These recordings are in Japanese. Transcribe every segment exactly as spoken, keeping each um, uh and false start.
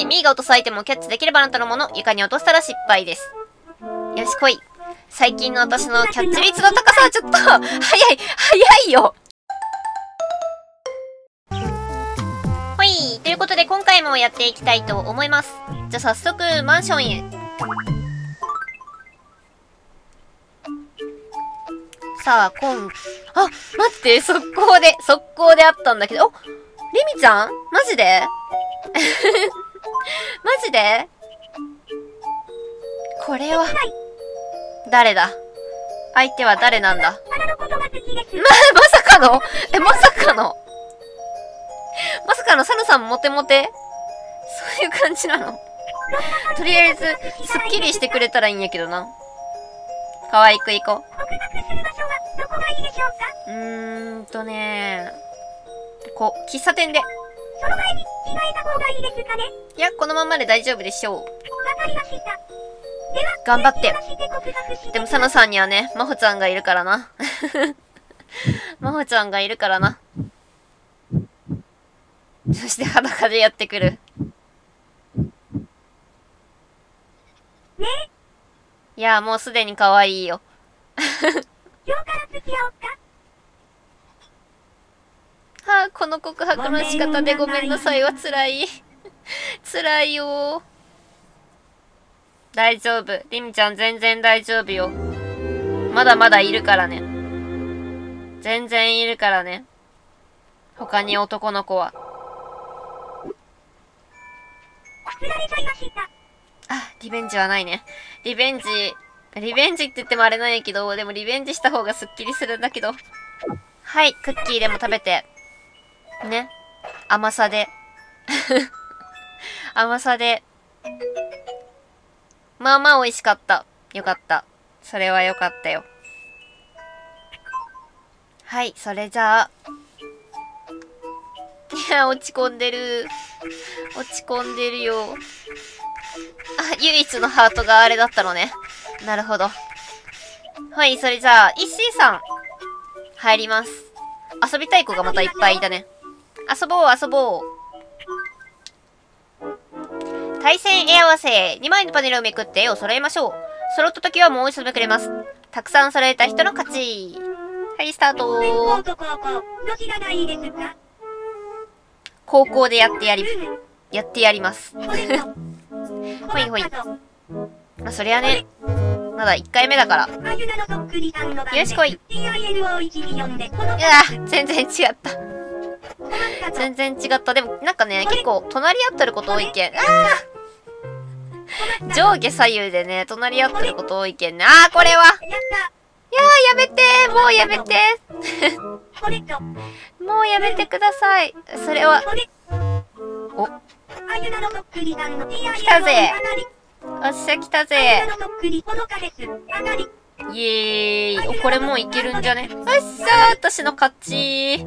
し、ミーが落とすアイテムをキャッチできればあなたのもの、床に落としたら失敗です。よし、来い。最近の私のキャッチ率の高さはちょっと、早い、早いよ。ほい、ということで今回もやっていきたいと思います。じゃあ早速、マンションへ。さあ、今、あ、待って、速攻で、速攻であったんだけど、お、リミちゃんマジでマジでこれは、誰だ相手は誰なんだ。ま、まさかのえ、まさかのまさかのサルさんモテモテそういう感じなのとりあえず、スッキリしてくれたらいいんやけどな。可愛くいこう。うーんとねー。こう、喫茶店で。その前に着替えた方がいいですかね。いや、このままで大丈夫でしょう。わかりました。頑張って。でも、サナさんにはね、マホちゃんがいるからな。マホちゃんがいるからな。そして裸でやってくる。ね、いや、もうすでに可愛いよ。今日から付き合おうか。はあ、この告白の仕方でごめんなさいは辛い。辛いよ。大丈夫。リミちゃん全然大丈夫よ。まだまだいるからね。全然いるからね。他に男の子は。あ、リベンジはないね。リベンジ、リベンジって言ってもあれなんやけど、でもリベンジした方がスッキリするんだけど。はい、クッキーでも食べて。ね。甘さで。甘さで。まあまあ美味しかった。よかった。それはよかったよ。はい、それじゃあ。いや、落ち込んでる。落ち込んでるよ。あ、唯一のハートがあれだったのね。なるほど。はい、それじゃあ、イッシーさん。入ります。遊びたい子がまたいっぱいいたね。遊ぼう、遊ぼう。対戦絵合わせ。にまいのパネルをめくって絵を揃えましょう。揃った時はもう一度めくれます。たくさん揃えた人の勝ち。はい、スタートー。どちらがいいですか？高校でやってやり、やってやります。ほいほい。まあ、そりゃね、まだいっかいめだから。よし、来い。いや、全然違った。全然違った。でも、なんかね、結構、隣り合ってること多いけん。ああ上下左右でね、隣り合ってること多いけんね。ああ、これは。いやー、やめてー、もうやめてー。もうやめてください。それは。お。来たぜ。おっしゃ、来たぜ。イエーイ。お、これもういけるんじゃね？おっしゃー、私の勝ち。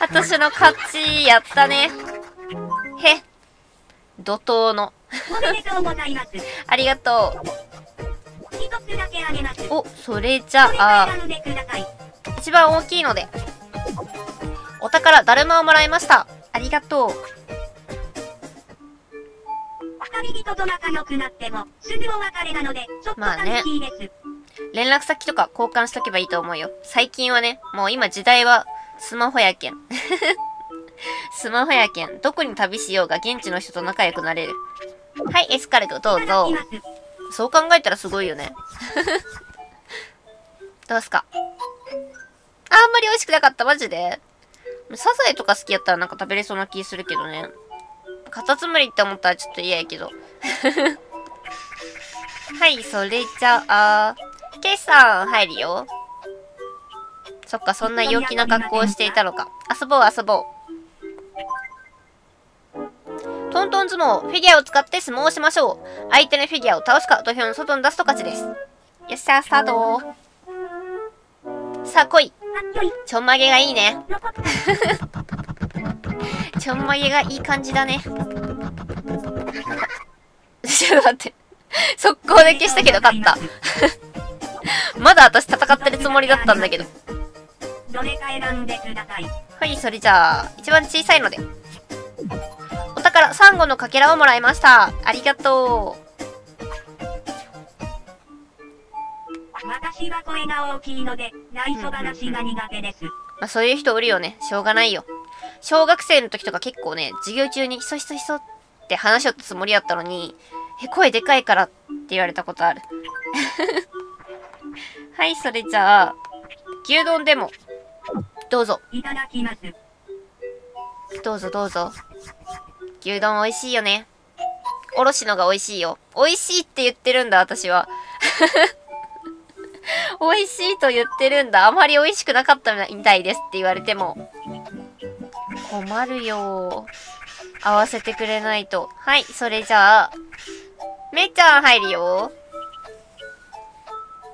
私の勝ち、やったね。へ。怒涛の。ありがとう。お、それじゃあ、一番大きいので。お宝、だるまをもらいました。ありがとう。まあね、連絡先とか交換しとけばいいと思うよ。最近はね、もう今時代はスマホやけん。スマホやけん。どこに旅しようが現地の人と仲良くなれる。はい、エスカルトどうぞ。そう考えたらすごいよね。どうすか？あんまり美味しくなかった、マジで。サザエとか好きやったらなんか食べれそうな気するけどね。カタツムリって思ったらちょっと嫌やけど。はい、それじゃあ、ケイさん入るよ。そっか、そんな陽気な格好をしていたのか。遊ぼう、遊ぼう。トントン相撲、フィギュアを使って相撲をしましょう。相手のフィギュアを倒すか、土俵の外に出すと勝ちです。よっしゃ、スタートー。さあ、来い。ちょんまげがいいね。ちょんまげがいい感じだね。ちょっと待って。速攻で消したけど勝った。まだ私戦ってるつもりだったんだけど。はい、それじゃあ、一番小さいので。からサンゴのかけらをもらいました。ありがとう。私は声が大きいので、内緒話が苦手です。まあそういう人おるよね。しょうがないよ。小学生の時とか結構ね、授業中にひそひそひそって話しよったつもりやったのに、え、声でかいからって言われたことある。はい、それじゃあ、牛丼でも、どうぞ。いただきます。どうぞどうぞ。牛丼美味しいよね。おろしのが美味しいよ。美味しいって言ってるんだ、私は。美味しいと言ってるんだ。あまり美味しくなかったみたいですって言われても。困るよ。合わせてくれないと。はい、それじゃあ、めいちゃん入るよ。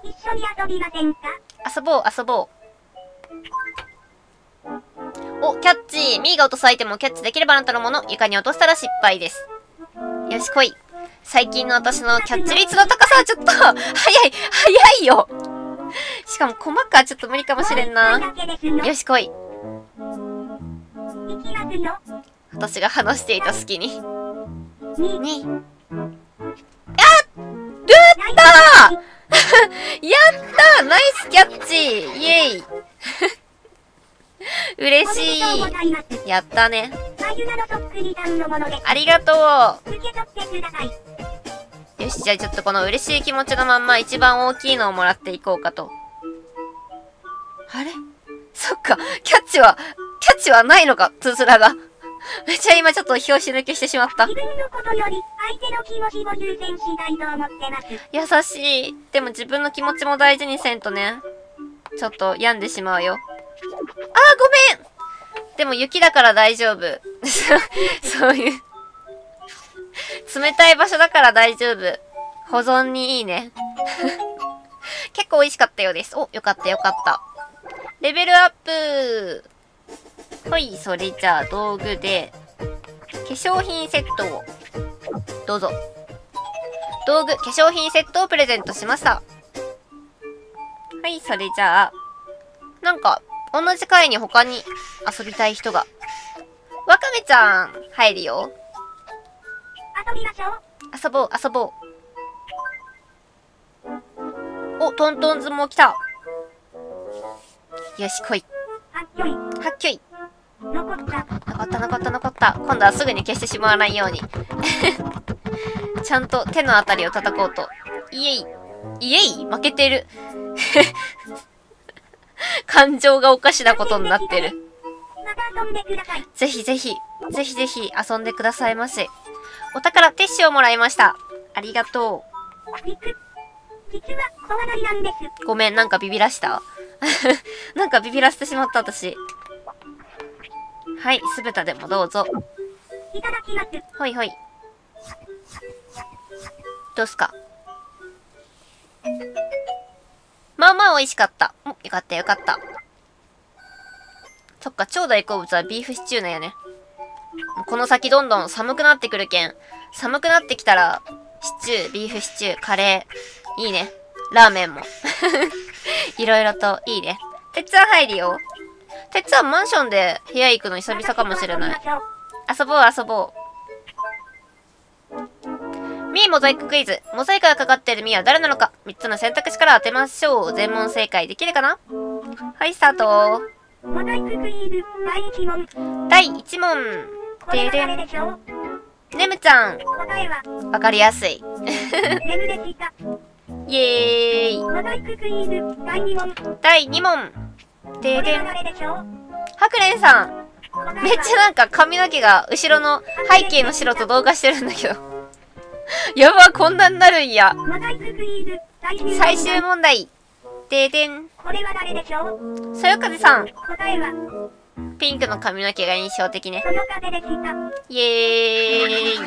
一緒に遊びませんか？遊ぼう、遊ぼう。お、キャッチ。ミーが落とすアイテムをキャッチできればあなたのもの、床に落としたら失敗です。よし、来い。最近の私のキャッチ率の高さはちょっと、早い、早いよ。しかも細かはちょっと無理かもしれんな。よし、来い。私が話していた隙に。に。あっ！ルーターやったー！ナイスキャッチ！イエイ嬉しい。やったね。ありがとう。よし、じゃあちょっとこの嬉しい気持ちのまんま一番大きいのをもらっていこうかと。あれ？そっか、キャッチは、キャッチはないのか、つづらが。めっちゃ今ちょっと拍子抜けしてしまった。自分のことより相手の気持ちを優先したいと思ってます。優しい。でも自分の気持ちも大事にせんとね。ちょっと病んでしまうよ。あー、ごめん！でも雪だから大丈夫。そういう。冷たい場所だから大丈夫。保存にいいね。結構美味しかったようです。お、よかったよかった。レベルアップ。ほい、それじゃあ道具で、化粧品セットを、どうぞ。道具、化粧品セットをプレゼントしました。はい、それじゃあ、なんか、同じ回に他に遊びたい人が。わかめちゃん、入るよ。遊びましょう。遊ぼう、遊ぼう。お、トントン相撲来た。よし、来い。はっきょい。はっきょい。残った。残った、残った、残った。今度はすぐに消してしまわないように。ちゃんと手のあたりを叩こうと。イエイ。イエイ？負けてる。感情がおかしなことになってる。また遊んでください。ぜひぜひ、ぜひぜひ遊んでくださいませ。お宝、ティッシュをもらいました。ありがとう。実は小上がりなんです。ごめん、なんかビビらした。なんかビビらしてしまった、私。はい、すべてでもどうぞ。いただきます。ほいほい。どうすか？まあまあ美味しかった。お、よかったよかった。そっか、超大好物はビーフシチューなんやね。この先どんどん寒くなってくるけん。寒くなってきたら、シチュー、ビーフシチュー、カレー。いいね。ラーメンも。いろいろといいね。てっちゃん入るよ。てっちゃんマンションで部屋行くの久々かもしれない。遊ぼう遊ぼう。ミーモザイククイズ。モザイクがかかっているミーは誰なのか。みっつの選択肢から当てましょう。全問正解できるかな？はい、スタート。モザイククイズ、だいいちもん。だいいちもん。ででねむちゃん。答えはわかりやすい。イエーイ。だいにもん。ででん。はくれんさん。めっちゃなんか髪の毛が後ろの背景の白と同化してるんだけど。やば、こんなになるんや。最終問題。ででん。そよかぜさん。答えはピンクの髪の毛が印象的ね。イエーイ。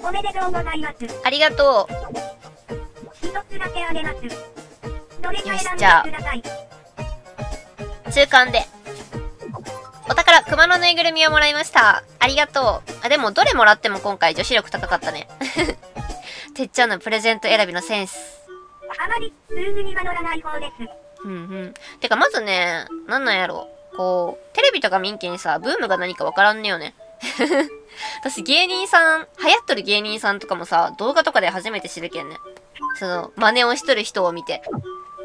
おめでとうございます。ありがとう。一つだけあげます。よし、じゃあ中間でお宝、熊のぬいぐるみをもらいました。ありがとう。あ、でもどれもらっても今回女子力高かったね。てっちゃんのプレゼント選びのセンス、あまり数字には乗らない方です。うんうん。てか、まずね、なんなんやろ。こう、テレビとか見んけんさ、ブームが何かわからんねよね。私芸人さん、流行っとる芸人さんとかもさ、動画とかで初めて知るけんね。その、真似をしとる人を見て。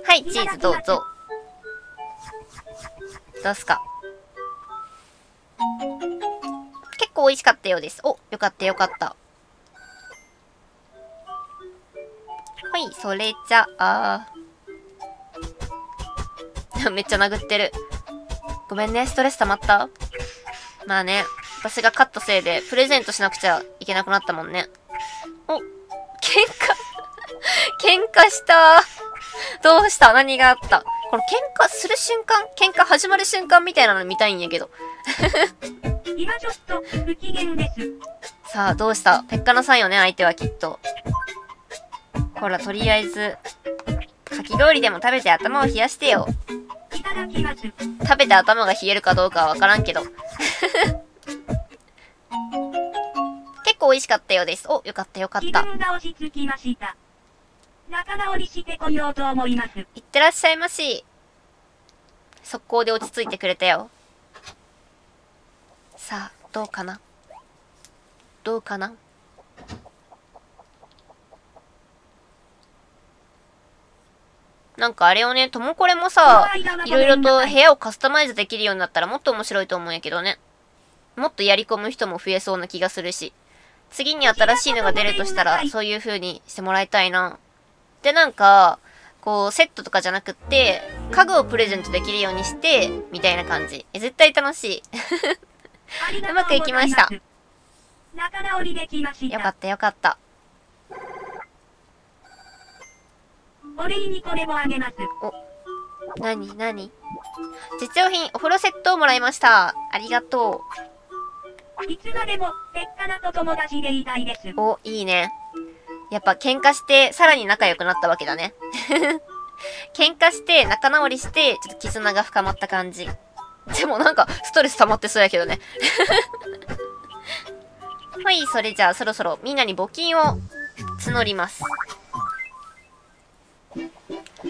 はい、チーズどうぞ。出すか。結構美味しかったようです。お、よかったよかった。はい、それじゃあ。めっちゃ殴ってる。ごめんね、ストレス溜まった?まあね、私が勝ったせいでプレゼントしなくちゃいけなくなったもんね。お、喧嘩喧嘩したー。どうした?何があった?この喧嘩する瞬間、喧嘩始まる瞬間みたいなの見たいんやけど。今ちょっと不機嫌です。さあ、どうした?鉄火のさんよね、相手はきっと。ほら、とりあえず、かき氷でも食べて頭を冷やしてよ。食べて頭が冷えるかどうかはわからんけど。結構美味しかったようです。お、よかったよかった。仲直りしてこようと思います。いってらっしゃいまし。速攻で落ち着いてくれたよ。さあ、どうかな?どうかな?なんかあれをね、ともこれもさ、いろいろと部屋をカスタマイズできるようになったらもっと面白いと思うんやけどね。もっとやり込む人も増えそうな気がするし。次に新しいのが出るとしたら、そういう風にしてもらいたいな。で、なんか、こう、セットとかじゃなくって、家具をプレゼントできるようにして、みたいな感じ。え、絶対楽しい。うまくいきました。仲直りできました。よかったよかった。お礼にこれもあげます。お、なになに?実用品お風呂セットをもらいました。ありがとう。いつまでも鉄火菜と友達でいたいです。お、いいね。やっぱ喧嘩してさらに仲良くなったわけだね。喧嘩して仲直りしてちょっと絆が深まった感じ。でもなんかストレス溜まってそうやけどね。はい、それじゃあそろそろみんなに募金を募ります。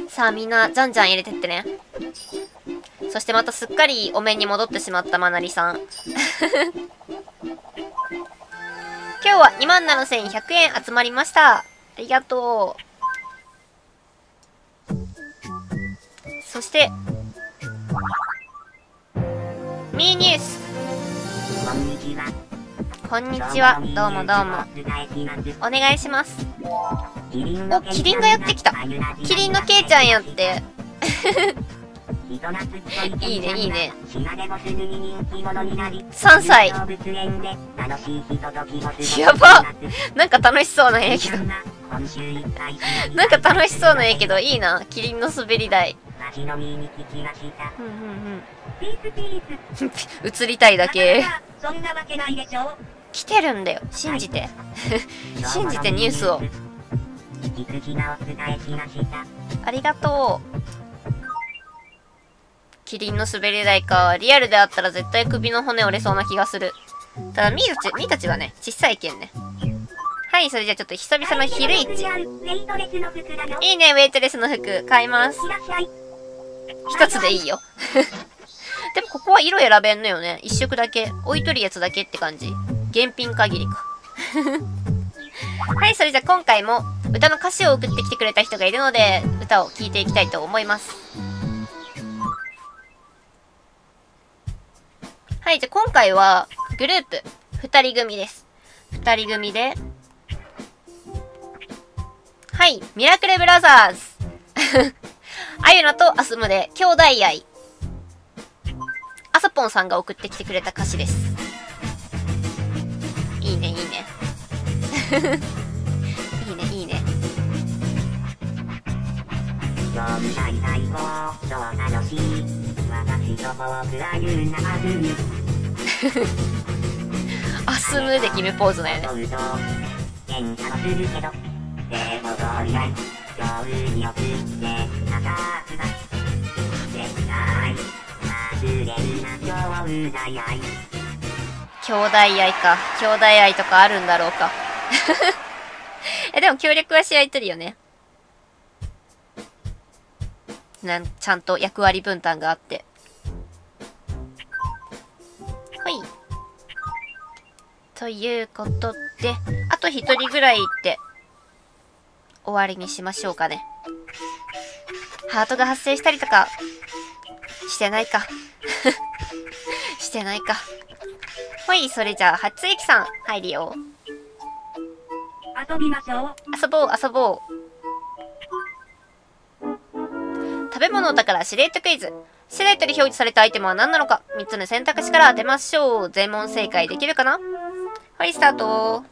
さあみんなじゃんじゃん入れてってね。そしてまたすっかりお面に戻ってしまったまなりさん。今日は にまんななせんひゃくえん集まりました。ありがとう。そしてミーニュース、こんにちは。こんにちは。どうもどうもお願いします。お、キリンがやってきた。キリンのけいちゃんやって。いいね、いいね。さんさい。やば。なんか楽しそうなんやけど。なんか楽しそうなんやけど、いいな。キリンの滑り台。うんうんうん。映りたいだけ。来てるんだよ。信じて。信じてニュースを。ありがとう。キリンの滑り台か。リアルであったら絶対首の骨折れそうな気がする。ただミーたち、ミーたちはね、小さいけんね。はい、それじゃあちょっと久々の昼市。いいね、ウェイトレスの服。買います。一つでいいよ。でもここは色選べんのよね。一色だけ。置いとるやつだけって感じ。現品限りか。はい、それじゃあ今回も歌の歌詞を送ってきてくれた人がいるので、歌を聴いていきたいと思います。はい、じゃあ今回はグループふたり組です。ふたり組で、はい、ミラクルブラザーズ。あゆなとあすむで兄弟愛。あさぽんさんが送ってきてくれた歌詞です。いいね、いいね。あすむで決めポーズだよね。兄弟愛か。兄弟愛とかあるんだろうか。え、でも協力はし合いとるよね。なんちゃんと役割分担があって。ということで、あと一人ぐらい行って、終わりにしましょうかね。ハートが発生したりとか、してないか。してないか。ほい、それじゃあ、初駅さん、入るよ。遊びましょう。遊ぼう、遊ぼう。食べ物だからシレットクイズ。シレットで表示されたアイテムは何なのか、みっつの選択肢から当てましょう。全問正解できるかな。はい、スタート。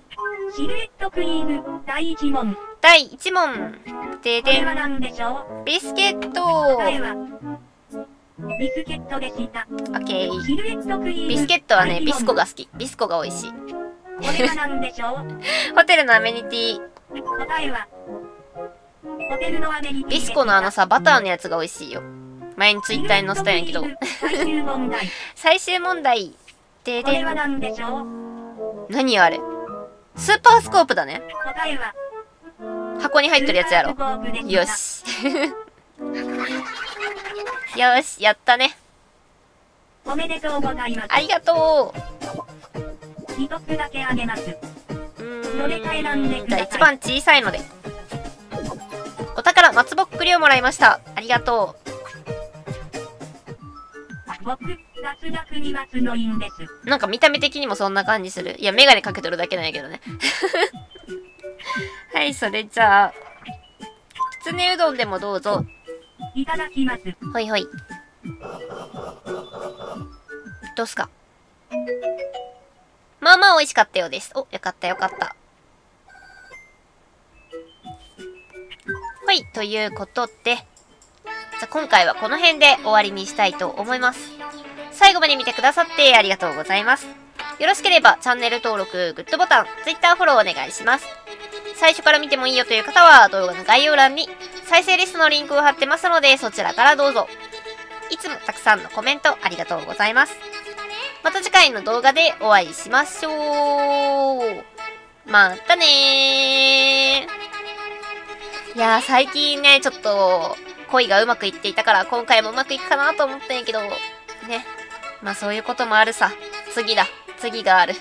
シルエットクイーン、だいいち問。だいいち問。ででん。これは何でしょう。ビスケット。答えはビスケットでした。オッケー。シルエットクイーン。ビスケットはね、ビスコが好き。ビスコが美味しい。これは何でしょう。ホテルのアメニティ。答えはホテルのアメニティ。ビスコのあのさ、バターのやつが美味しいよ。前にツイッターに載せたんやけど。最終問題。最終問題。ででん。これは何でしょう。何あれ。スーパースコープだね。答えは箱に入ってるやつやろ。よし。よし、やったね。おめでとうございます。ありがとう。一つだけあげます。うーん。じゃあ一番小さいので。お宝、松ぼっくりをもらいました。ありがとう。僕、雑学に松の院です。なんか見た目的にもそんな感じする。いや、メガネかけとるだけなんやけどね。はい、それじゃあ、きつねうどんでもどうぞ。いただきます。ほいほい。どうすか？まあまあ美味しかったようです。お、よかったよかった。はい、ということで、今回はこの辺で終わりにしたいと思います。最後まで見てくださってありがとうございます。よろしければチャンネル登録、グッドボタン、Twitter フォローお願いします。最初から見てもいいよという方は動画の概要欄に再生リストのリンクを貼ってますのでそちらからどうぞ。いつもたくさんのコメントありがとうございます。また次回の動画でお会いしましょう。またねー。いやー最近ね、ちょっと恋がうまくいっていたから、今回もうまくいくかなと思ったんやけど、ね。まあそういうこともあるさ。次だ。次がある。